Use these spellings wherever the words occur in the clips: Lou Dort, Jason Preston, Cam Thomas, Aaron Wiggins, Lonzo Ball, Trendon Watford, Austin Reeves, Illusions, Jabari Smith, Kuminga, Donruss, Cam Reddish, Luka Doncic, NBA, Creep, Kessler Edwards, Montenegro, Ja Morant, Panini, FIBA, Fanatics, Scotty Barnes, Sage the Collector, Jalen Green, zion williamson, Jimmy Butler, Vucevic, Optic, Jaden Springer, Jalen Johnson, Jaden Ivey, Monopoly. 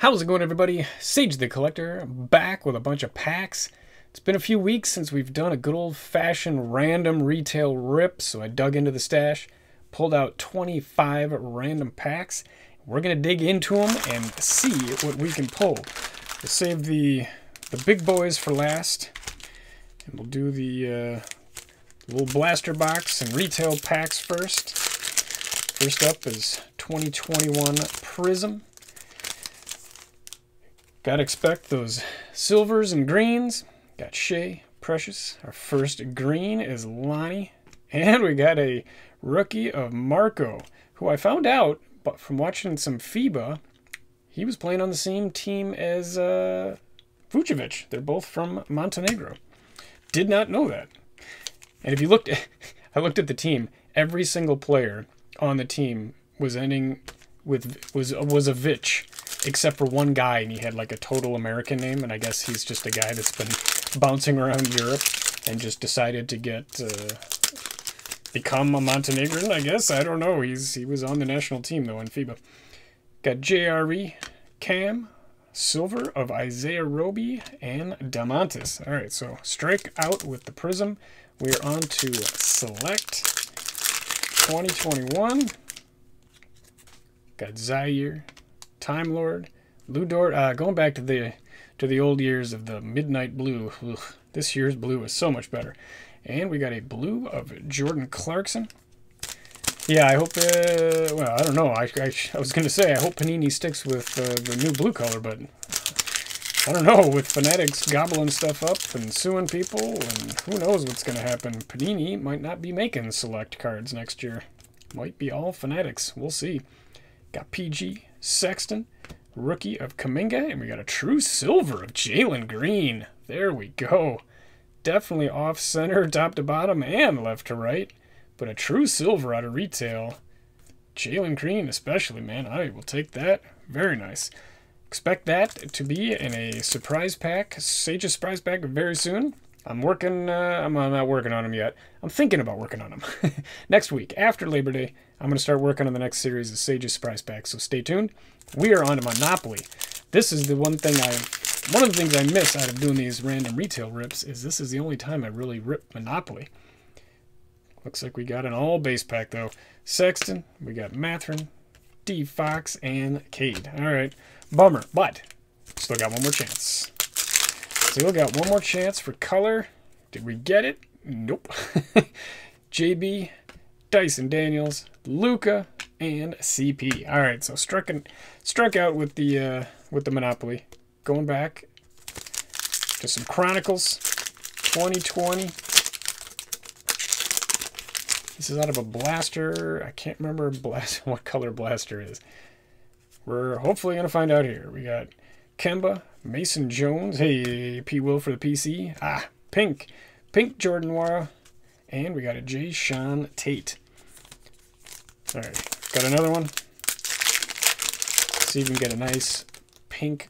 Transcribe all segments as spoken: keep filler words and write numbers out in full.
How's it going, everybody? Sage the Collector back with a bunch of packs. It's been a few weeks since we've done a good old-fashioned random retail rip, so I dug into the stash, pulled out twenty-five random packs. We're going to dig into them and see what we can pull. We'll save the, the big boys for last, and we'll do the uh, little blaster box and retail packs first. First up is twenty twenty-one Prism. Gotta expect those silvers and greens. Got Shea, Precious. Our first green is Lonnie. And we got a rookie of Marco, who I found out but from watching some FIBA, he was playing on the same team as uh, Vucevic. They're both from Montenegro. Did not know that. And if you looked at, I looked at the team, every single player on the team was ending with, was, was a Vich. Except for one guy, and he had like a total American name, and I guess he's just a guy that's been bouncing around Europe and just decided to get uh, become a Montenegrin, I guess. I don't know. He's he was on the national team though in FIBA. Got J R E, Cam, Silver of Isaiah Roby, and Damantis. All right, so strike out with the Prism. We're on to Select twenty twenty-one. Got Zaire, Time Lord, Lou Dort. Uh, going back to the to the old years of the Midnight Blue. Ugh, this year's blue is so much better. And we got a blue of Jordan Clarkson. Yeah, I hope. Uh, well, I don't know. I I, I was going to say I hope Panini sticks with uh, the new blue color, but I don't know. With Fanatics gobbling stuff up and suing people, and who knows what's going to happen. Panini might not be making Select cards next year. Might be all Fanatics. We'll see. Got P G. Sexton, rookie of Kuminga, and we got a true silver of Jalen Green. There we go. Definitely off center, top to bottom, and left to right. But a true silver out of retail. Jalen Green especially, man. I will take that. Very nice. Expect that to be in a surprise pack, Sage's surprise pack very soon. I'm working, uh, I'm, I'm not working on them yet. I'm thinking about working on them. Next week, after Labor Day, I'm going to start working on the next series of Sage's Surprise Packs, so stay tuned. We are on to Monopoly. This is the one thing I, one of the things I miss out of doing these random retail rips is this is the only time I really rip Monopoly. Looks like we got an all-base pack, though. Sexton, we got Mathurin, D. Fox, and Cade. All right, bummer, but still got one more chance. Still got one more chance for color. Did we get it? Nope. J B, Dyson Daniels, Luka, and C P. All right, so struck and struck out with the uh, with the Monopoly. Going back to some Chronicles, twenty twenty. This is out of a blaster. I can't remember blast what color blaster is. We're hopefully gonna find out here. We got Kemba, Mason Jones, hey, P. Will for the P C. Ah, pink. Pink Jordan Wara. And we got a J. Sean Tate. All right, got another one. See if we can get a nice pink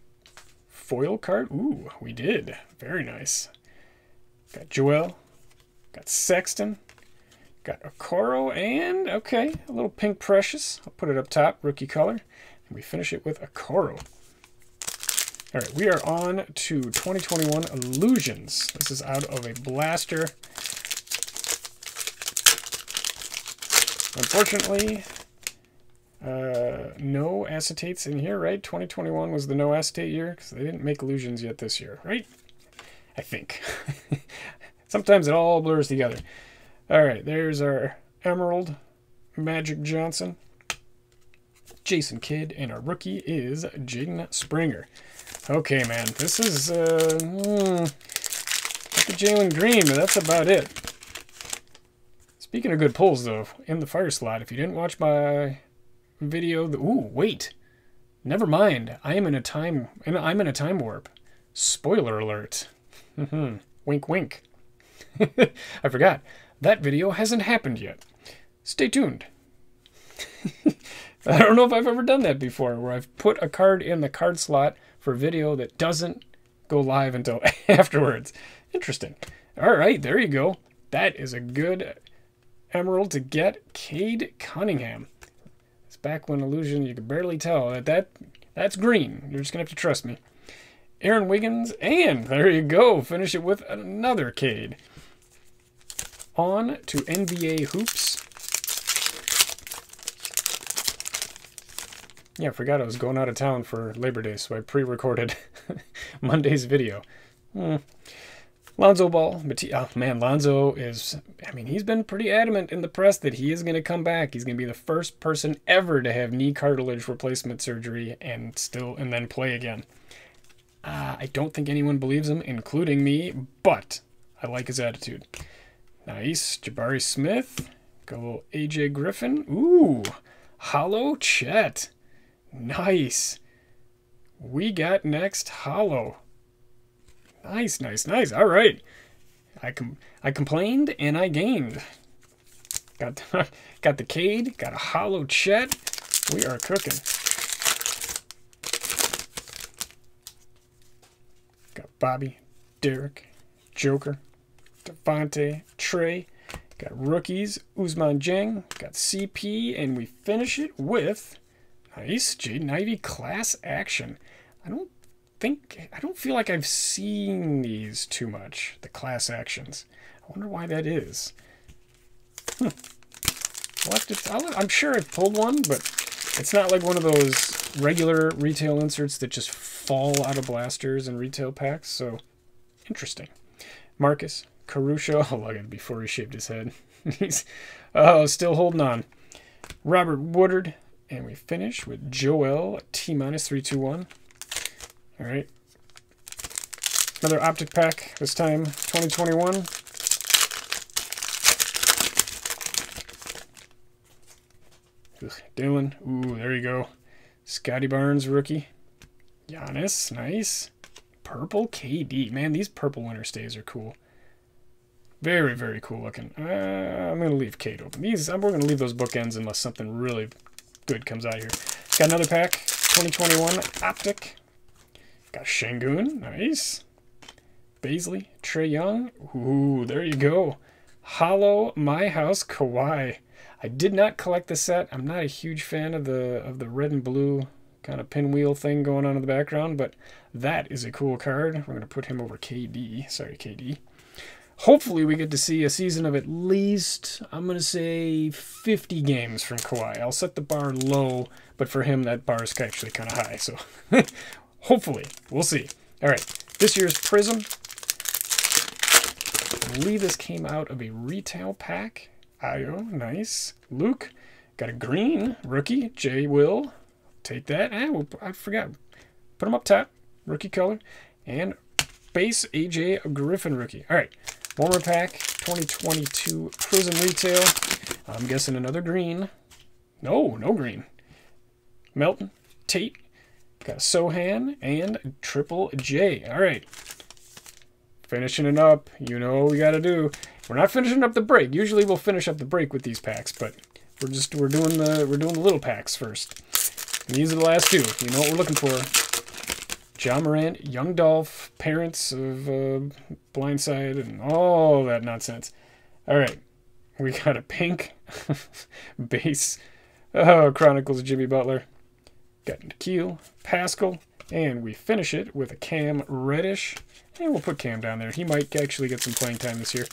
foil card. Ooh, we did. Very nice. Got Joel. Got Sexton. Got Okoro. And, okay, a little pink Precious. I'll put it up top, rookie color. And we finish it with Okoro. All right, we are on to twenty twenty-one Illusions. This is out of a blaster. Unfortunately, uh, no acetates in here, right? twenty twenty-one was the no acetate year because they didn't make Illusions yet this year, right? I think. Sometimes it all blurs together. All right, there's our Emerald, Magic Johnson, Jason Kidd, and our rookie is Jaden Springer. Okay, man, this is uh, mm, Jalen Green, but that's about it. Speaking of good pulls, though, in the fire slot, if you didn't watch my video, the, ooh, wait, never mind. I am in a time, I'm in a time warp. Spoiler alert. Mm-hmm. Wink, wink. I forgot. That video hasn't happened yet. Stay tuned. I don't know if I've ever done that before, where I've put a card in the card slot for video that doesn't go live until afterwards. Interesting. All right, there you go. That is a good emerald to get. Cade Cunningham. It's back when Illusion, you could barely tell that that That's green. You're just going to have to trust me. Aaron Wiggins, and there you go. Finish it with another Cade. On to N B A Hoops. Yeah, I forgot I was going out of town for Labor Day, so I pre-recorded Monday's video. Hmm. Lonzo Ball, but he, oh man, Lonzo is, I mean, he's been pretty adamant in the press that he is going to come back. He's going to be the first person ever to have knee cartilage replacement surgery and still, and then play again. Uh, I don't think anyone believes him, including me, but I like his attitude. Nice. Jabari Smith. Go A J Griffin. Ooh, Hollow Chet. Nice. We got next Hollow. Nice, nice, nice. All right. I com I complained and I gained. Got the, got the Cade, got a Hollow Chet. We are cooking. Got Bobby, Derek, Joker, Devontae, Trey. Got rookies, Usman Jang. Got C P, and we finish it with, nice, Jaden Ivey Class Action. I don't think I don't feel like I've seen these too much, the class actions. I wonder why that is. Hmm. I'll have to, I'll, I'm sure I've pulled one, but it's not like one of those regular retail inserts that just fall out of blasters and retail packs, so interesting. Marcus Caruso, I'll look at before he shaved his head. He's oh, still holding on. Robert Woodard, and we finish with Joel T minus three two one. All right, another Optic pack, this time twenty twenty-one. Ugh, Dylan, ooh, there you go. Scotty Barnes, rookie. Giannis, nice. Purple K D, man, these purple winter stays are cool. Very, very cool looking. Uh, I'm going to leave Cade open. These, I'm, we're going to leave those bookends unless something really good comes out here. Got another pack, twenty twenty-one Optic. Got Şengün, nice. Bazley, Trae Young. Ooh, there you go. Hollow, My House, Kawhi. I did not collect the set. I'm not a huge fan of the of the red and blue kind of pinwheel thing going on in the background, but that is a cool card. We're going to put him over K D. Sorry, K D. Hopefully we get to see a season of at least, I'm going to say, fifty games from Kawhi. I'll set the bar low, but for him that bar is actually kind of high, so... Hopefully. We'll see. All right. This year's Prism. I believe this came out of a retail pack. Io. Nice. Luke. Got a green rookie. Jay Will. Take that. Ah, well, I forgot. Put him up top. Rookie color. And base A J Griffin rookie. All right. One more pack. twenty twenty-two Prism retail. I'm guessing another green. No, no green. Melton. Tate. Got Sohan and Triple J. All right. Finishing it up. You know what we got to do. We're not finishing up the break. Usually we'll finish up the break with these packs, but we're just we're doing the we're doing the little packs first. And these are the last two. You know what we're looking for. Ja Morant, Young Dolph, parents of uh, Blindside, and all that nonsense. All right. We got a pink base. Oh, Chronicles Jimmy Butler. Got Nikhil, Pascal, and we finish it with a Cam Reddish. And we'll put Cam down there. He might actually get some playing time this year.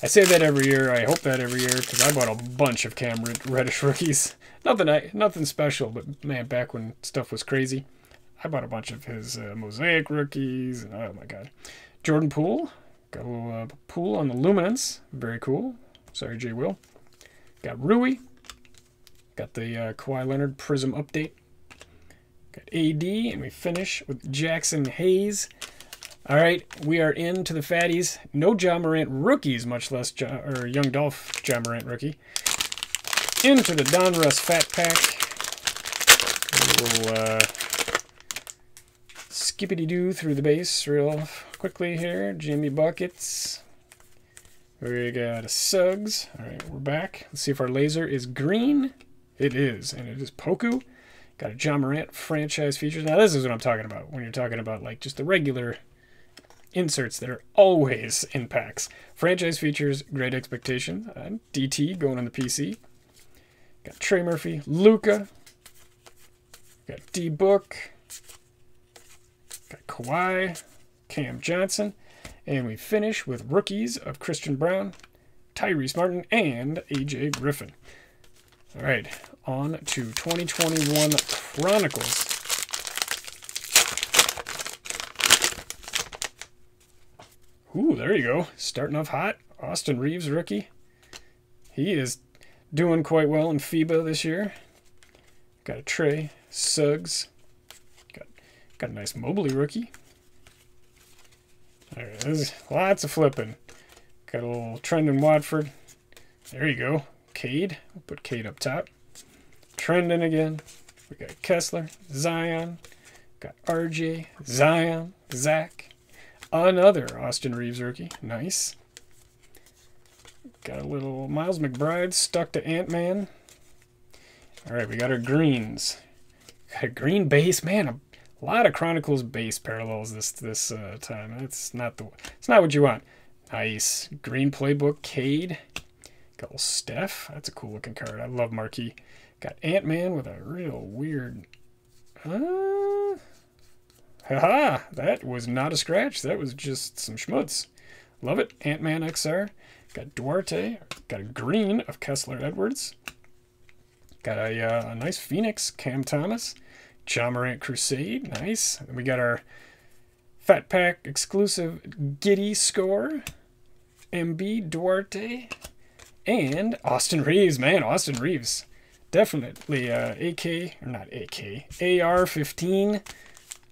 I say that every year. I hope that every year, because I bought a bunch of Cam Reddish rookies. Nothing, I, nothing special, but man, back when stuff was crazy, I bought a bunch of his uh, Mosaic rookies. And, oh my God. Jordan Poole. Got a little uh, Poole on the Luminance. Very cool. Sorry, J. Will. Got Rui. Got the uh, Kawhi Leonard Prism update. Got A D, and we finish with Jackson Hayes. All right, we are into the fatties. No Ja Morant rookies, much less ja, or Young Dolph Ja Morant rookie. Into the Donruss Fat Pack. We will uh, skippity-doo through the base real quickly here. Jimmy Buckets. We got a Suggs. All right, we're back. Let's see if our laser is green. It is, and it is Poku. Got a Ja Morant franchise features. Now this is what I'm talking about when you're talking about like just the regular inserts that are always in packs. Franchise features, Great Expectations. Uh, D T going on the P C. Got Trey Murphy, Luka. Got D-Book. Got Kawhi. Cam Johnson. And we finish with rookies of Christian Brown, Tyrese Martin, and A J Griffin. All right, on to twenty twenty-one Chronicles. Ooh, there you go. Starting off hot. Austin Reeves, rookie. He is doing quite well in FIBA this year. Got a Trey, Suggs. Got, got a nice Mobley rookie. All right, there's lots of flipping. Got a little Trendon Watford. There you go. Cade. We'll put Cade up top. Trendon again. We got Kessler, Zion. Got R J, Zion, Zach. Another Austin Reeves rookie. Nice. Got a little Miles McBride stuck to Ant-Man. All right, we got our greens. Got a green base. Man, a lot of Chronicles base parallels this this uh, time. That's not the. It's not what you want. Nice. Green playbook. Cade. Got a little Steph. That's a cool looking card. I love Marquee. Got Ant-Man with a real weird... Uh, haha, that was not a scratch. That was just some schmutz. Love it. Ant-Man X R. Got Duarte. Got a green of Kessler Edwards. Got a, uh, a nice Phoenix. Cam Thomas. Ja Morant Crusade. Nice. And we got our Fat Pack exclusive Giddy score. M B Duarte. And Austin Reeves. Man, Austin Reeves. Definitely uh, A K, or not A K, A R fifteen.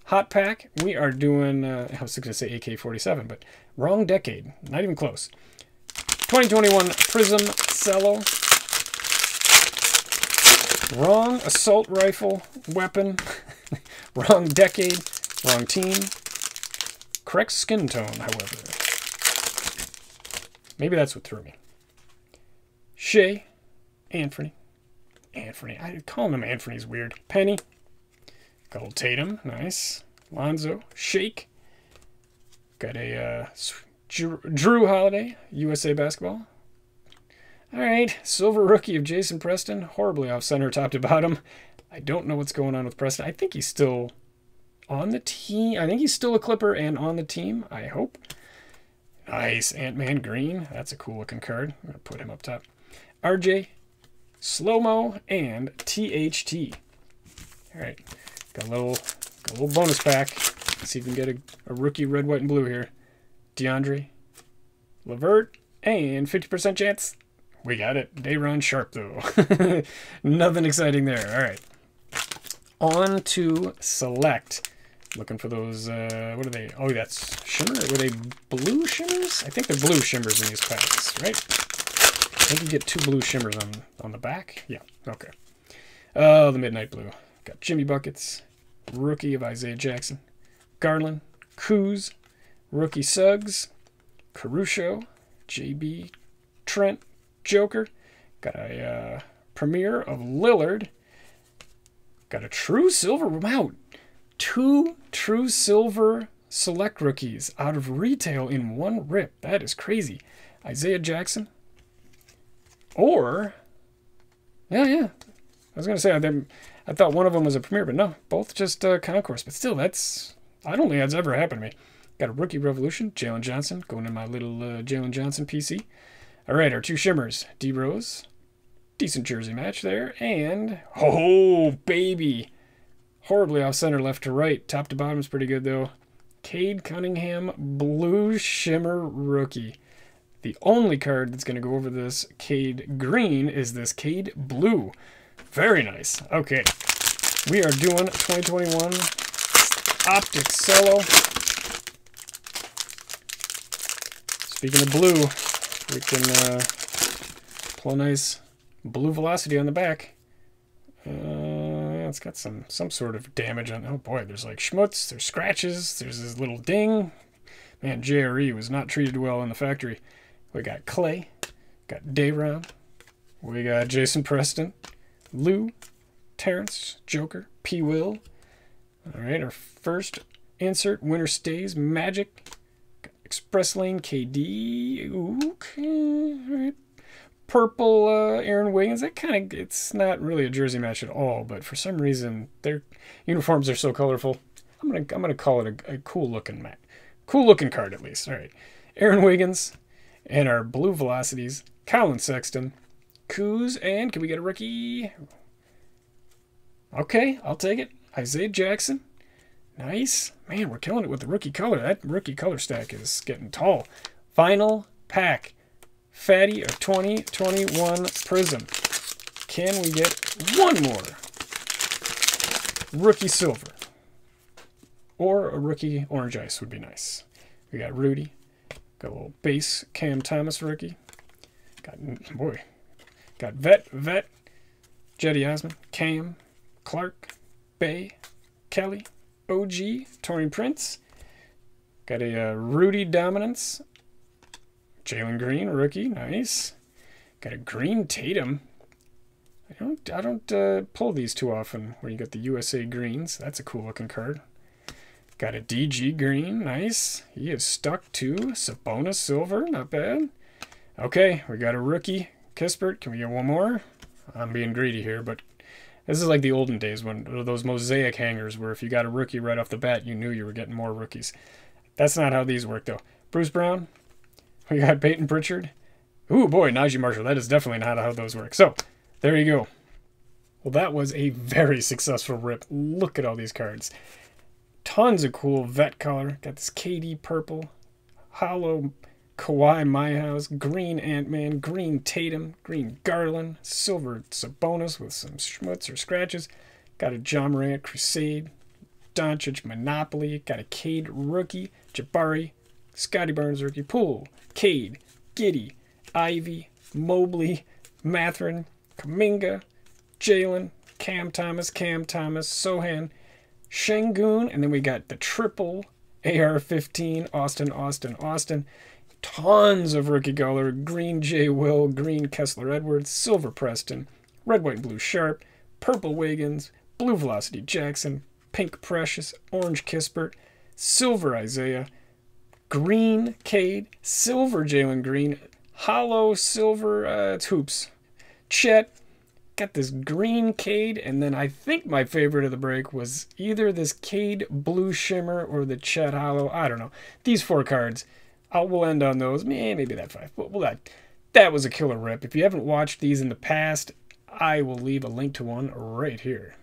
Hot pack, we are doing, uh, I was going to say A K forty-seven, but wrong decade. Not even close. twenty twenty-one Prism Cello. Wrong assault rifle weapon. Wrong decade. Wrong team. Correct skin tone, however. Maybe that's what threw me. Shea. Anthony. Anthony. I calling him Anthony's weird. Penny. Got old Tatum, nice. Lonzo, Shake. Got a uh, Drew Holiday, U S A Basketball. All right, silver rookie of Jason Preston. Horribly off center, top to bottom. I don't know what's going on with Preston. I think he's still on the team. I think he's still a Clipper and on the team, I hope. Nice, Ant-Man Green. That's a cool looking card. I'm going to put him up top. R J, Slow-Mo, and T H T. All right. Got a little, got a little bonus pack. Let's see if we can get a, a rookie red, white, and blue here. DeAndre, LeVert, and fifty percent chance. We got it. Day'Ron Sharp, though. Nothing exciting there. All right. On to select. Looking for those, uh, what are they? Oh, that's shimmer. Were they blue shimmers? I think they're blue shimmers in these packs, right? I think you get two blue shimmers on, on the back. Yeah, okay. Oh, the midnight blue. Got Jimmy Buckets, rookie of Isaiah Jackson, Garland, Kuz, rookie Suggs, Caruso, J B, Trent, Joker. Got a uh, premiere of Lillard. Got a true silver. Wow, two true silver select rookies out of retail in one rip. That is crazy. Isaiah Jackson. Or, yeah, yeah. I was going to say, I, I thought one of them was a premiere, but no, both just uh, concourse. But still, that's, I don't think that's ever happened to me. Got a Rookie Revolution, Jalen Johnson, going in my little uh, Jalen Johnson P C. All right, our two shimmers, D-Rose, decent jersey match there, and, oh, baby, horribly off-center left to right. Top to bottom is pretty good, though. Cade Cunningham, blue shimmer rookie. The only card that's going to go over this Cade green is this Cade blue. Very nice. Okay. We are doing twenty twenty-one Optic Cello. Speaking of blue, we can uh, pull a nice blue velocity on the back. Uh, it's got some some sort of damage on. Oh boy, there's like schmutz, there's scratches, there's this little ding. Man, J R E was not treated well in the factory. We got Clay, got Day'Ron, we got Jason Preston. Lou, Terrence, Joker, P. Will. All right, our first insert, winner stays, Magic, Express Lane, K D, okay, all right. purple uh, Aaron Wiggins. It kind of, it's not really a jersey match at all, but for some reason their uniforms are so colorful. I'm gonna I'm gonna call it a, a cool looking match, cool looking card at least. All right, Aaron Wiggins and our blue velocities, Colin Sexton, Kuz, and can we get a rookie? Okay, I'll take it. Isaiah Jackson. Nice. Man, we're killing it with the rookie color. That rookie color stack is getting tall. Final pack. Fatty of twenty twenty-one Prism. Can we get one more? Rookie silver. Or a rookie orange ice would be nice. We got Rudy. Got a little base Cam Thomas rookie. Got, boy. Got Vet, Vet. Jetty Osman. Cam. Clark. Bay. Kelly. O G, Torian Prince, got a uh, Rudy Dominance, Jalen Green, rookie, nice, got a Green Tatum. I don't, I don't uh, pull these too often where you got the U S A Greens, that's a cool looking card. Got a D G Green, nice, he is stuck to Sabonis silver, not bad. Okay, we got a rookie, Kispert, can we get one more? I'm being greedy here, but this is like the olden days when those Mosaic hangers where if you got a rookie right off the bat, you knew you were getting more rookies. That's not how these work, though. Bruce Brown. We got Peyton Pritchard. Ooh, boy, Najee Marshall. That is definitely not how those work. So, there you go. Well, that was a very successful rip. Look at all these cards. Tons of cool vet color. Got this K D purple. Hollow Kawhi Myhouse, green Ant-Man, green Tatum, green Garland, silver Sabonis with some schmutz or scratches. Got a Ja Morant Crusade, Doncic Monopoly, got a Cade rookie, Jabari, Scotty Barnes rookie, Poole, Cade, Giddy, Ivy, Mobley, Mathurin, Kuminga, Jalen, Cam Thomas, Cam Thomas, Sohan, Şengün, and then we got the triple A R fifteen, Austin, Austin, Austin. Tons of rookie color, green J. Will, green Kessler Edwards, silver Preston, red, white, blue Sharp, purple Wiggins, blue Velocity Jackson, pink Precious, orange Kispert, silver Isaiah, green Cade, silver Jalen Green, hollow silver, uh, it's hoops, Chet, got this green Cade, and then I think my favorite of the break was either this Cade blue shimmer or the Chet hollow, I don't know, these four cards. I'll, we'll end on those. Maybe that five. But well, that, that was a killer rip. If you haven't watched these in the past, I will leave a link to one right here.